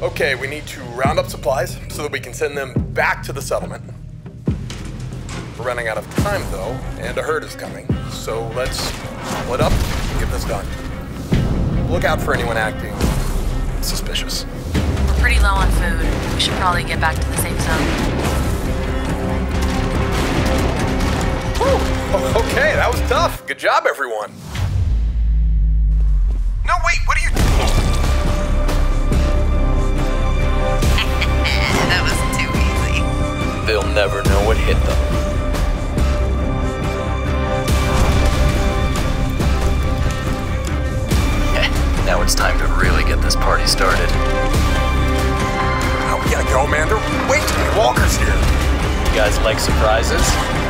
Okay, we need to round up supplies so that we can send them back to the settlement. We're running out of time, though, and a herd is coming. So let's split up and get this done. Look out for anyone acting suspicious. We're pretty low on food. We should probably get back to the safe zone. Whew! Okay, that was tough. Good job, everyone. No, wait, what are you doing? That was too easy. They'll never know what hit them. Now it's time to really get this party started. Oh, we gotta go, man. There are way too many walkers here. You guys like surprises?